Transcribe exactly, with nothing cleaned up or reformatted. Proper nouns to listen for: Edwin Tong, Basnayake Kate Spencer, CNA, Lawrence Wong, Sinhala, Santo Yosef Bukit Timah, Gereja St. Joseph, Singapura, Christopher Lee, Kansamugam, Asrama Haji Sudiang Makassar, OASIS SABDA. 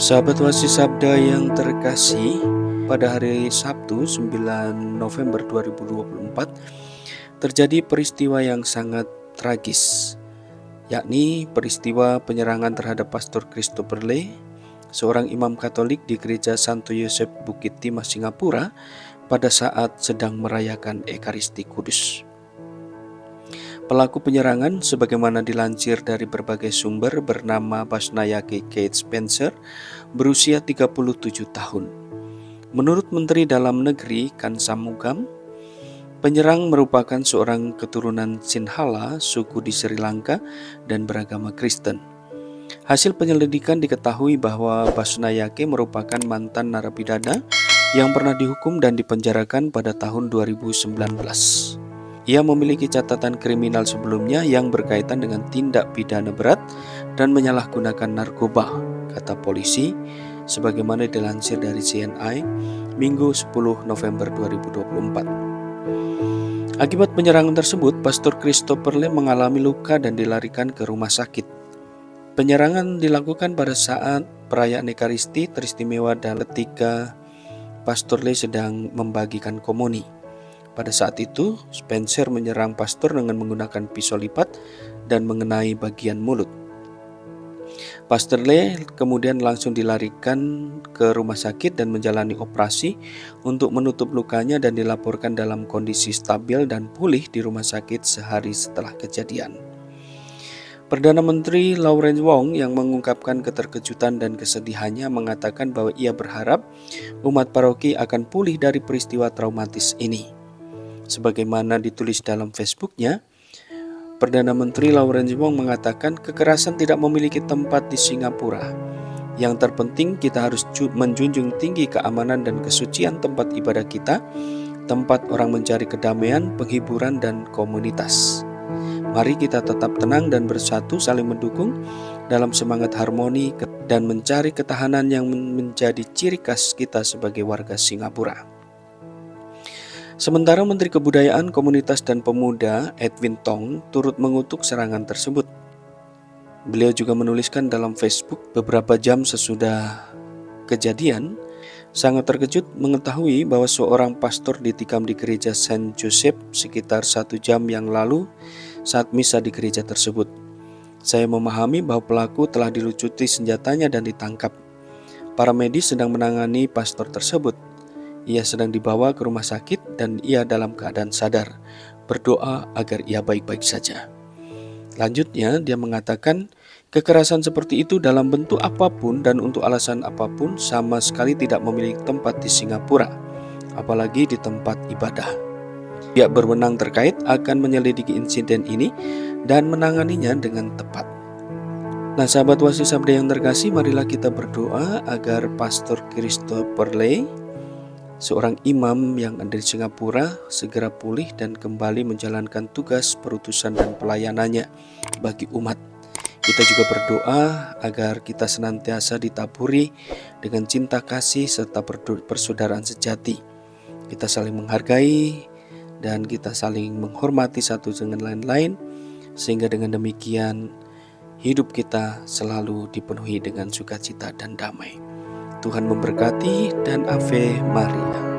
Sahabat OASIS SABDA yang terkasih, pada hari Sabtu sembilan November dua ribu dua puluh empat terjadi peristiwa yang sangat tragis, yakni peristiwa penyerangan terhadap Pastor Christopher Lee, seorang imam Katolik di Gereja Santo Yosef Bukit Timah, Singapura, pada saat sedang merayakan Ekaristi Kudus. Pelaku penyerangan, sebagaimana dilansir dari berbagai sumber, bernama Basnayake Kate Spencer, berusia tiga puluh tujuh tahun. Menurut Menteri Dalam Negeri Kansamugam, penyerang merupakan seorang keturunan Sinhala, suku di Sri Lanka, dan beragama Kristen. Hasil penyelidikan diketahui bahwa Basnayake merupakan mantan narapidana yang pernah dihukum dan dipenjarakan pada tahun dua ribu sembilan belas. Ia memiliki catatan kriminal sebelumnya yang berkaitan dengan tindak pidana berat dan menyalahgunakan narkoba, kata polisi, sebagaimana dilansir dari C N A, Minggu sepuluh November dua ribu dua puluh empat. Akibat penyerangan tersebut, Pastor Christopher Lee mengalami luka dan dilarikan ke rumah sakit. Penyerangan dilakukan pada saat perayaan Ekaristi teristimewa dan ketika Pastor Lee sedang membagikan komuni. Pada saat itu, Spencer menyerang pastor dengan menggunakan pisau lipat dan mengenai bagian mulut. Pastor Lee kemudian langsung dilarikan ke rumah sakit dan menjalani operasi untuk menutup lukanya dan dilaporkan dalam kondisi stabil dan pulih di rumah sakit sehari setelah kejadian. Perdana Menteri Lawrence Wong yang mengungkapkan keterkejutan dan kesedihannya mengatakan bahwa ia berharap umat paroki akan pulih dari peristiwa traumatis ini. Sebagaimana ditulis dalam Facebooknya, Perdana Menteri Lawrence Wong mengatakan kekerasan tidak memiliki tempat di Singapura. Yang terpenting kita harus menjunjung tinggi keamanan dan kesucian tempat ibadah kita, tempat orang mencari kedamaian, penghiburan, dan komunitas. Mari kita tetap tenang dan bersatu saling mendukung dalam semangat harmoni dan mencari ketahanan yang menjadi ciri khas kita sebagai warga Singapura. Sementara Menteri Kebudayaan, Komunitas dan Pemuda Edwin Tong turut mengutuk serangan tersebut. Beliau juga menuliskan dalam Facebook beberapa jam sesudah kejadian, sangat terkejut mengetahui bahwa seorang pastor ditikam di Gereja Saint Joseph sekitar satu jam yang lalu saat misa di gereja tersebut. Saya memahami bahwa pelaku telah dilucuti senjatanya dan ditangkap. Para medis sedang menangani pastor tersebut. Ia sedang dibawa ke rumah sakit dan ia dalam keadaan sadar, berdoa agar ia baik-baik saja. Lanjutnya, dia mengatakan, kekerasan seperti itu dalam bentuk apapun dan untuk alasan apapun sama sekali tidak memiliki tempat di Singapura, apalagi di tempat ibadah. Pihak berwenang terkait akan menyelidiki insiden ini dan menanganinya dengan tepat. Nah, sahabat OASIS SABDA yang terkasih, marilah kita berdoa agar Pastor Christopher Lee, seorang imam yang ada di Singapura, segera pulih dan kembali menjalankan tugas perutusan dan pelayanannya bagi umat. Kita juga berdoa agar kita senantiasa ditaburi dengan cinta kasih serta persaudaraan sejati. Kita saling menghargai dan kita saling menghormati satu dengan lain-lain, sehingga dengan demikian hidup kita selalu dipenuhi dengan sukacita dan damai. Tuhan memberkati dan Ave Maria.